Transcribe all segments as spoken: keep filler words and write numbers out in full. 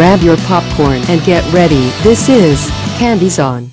Grab your popcorn and get ready. This is KandyZone.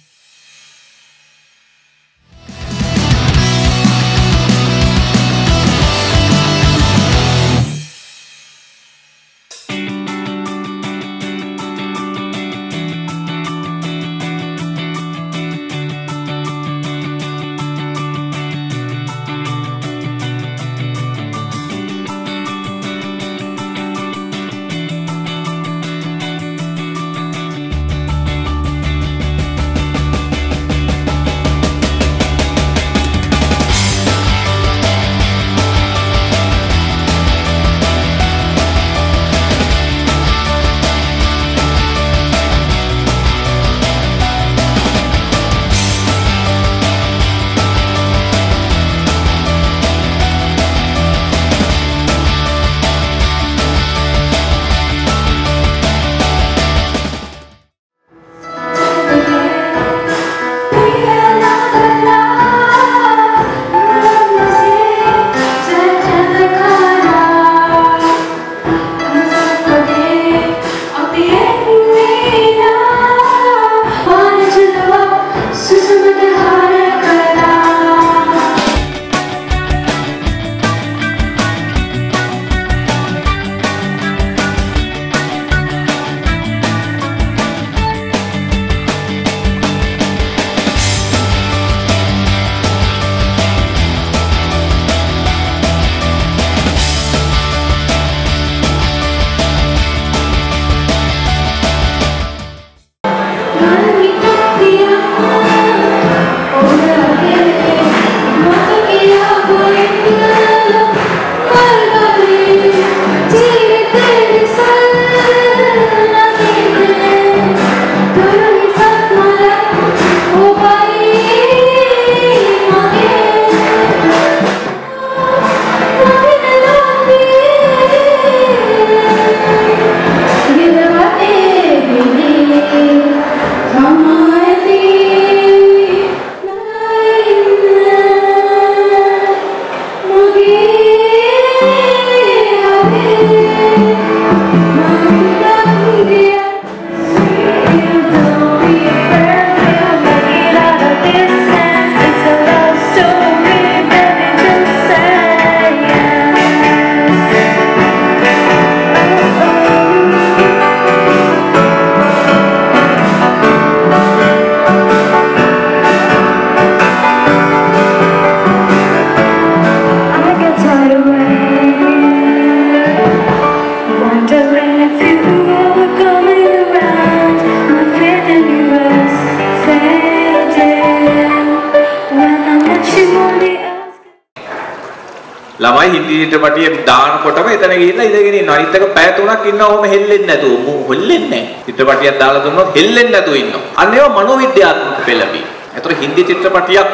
ළමයි හිටියට මටියෙන් දානකොටම එතන ගිහිල්ලා ඉඳගෙන ඉන්නවා. අනිත් එක පැය තුනක් ඉන්නවම හෙල්ලෙන්නේ නැතුව. මු හෙල්ලෙන්නේ නැහැ. චිත්‍රපටියක් දාලා දුන්නොත් හෙල්ලෙන්නේ නැතුව ඉන්නවා. අන්න ඒවා මනෝවිද්‍යාත්මක පෙළඹීම්. ඒතර හින්දි චිත්‍රපටියක්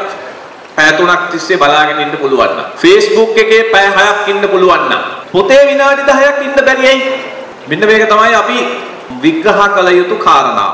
පැය තුනක් තිස්සේ බලාගෙන ඉන්න පුළුවන් නම්, Facebook එකේ පැය හයක් ඉන්න පුළුවන් නම්, පොතේ විනාඩි දහයක් ඉන්න බැරි ඇයි? මෙන්න මේක තමයි අපි විග්‍රහ කළ යුතු කාරණා.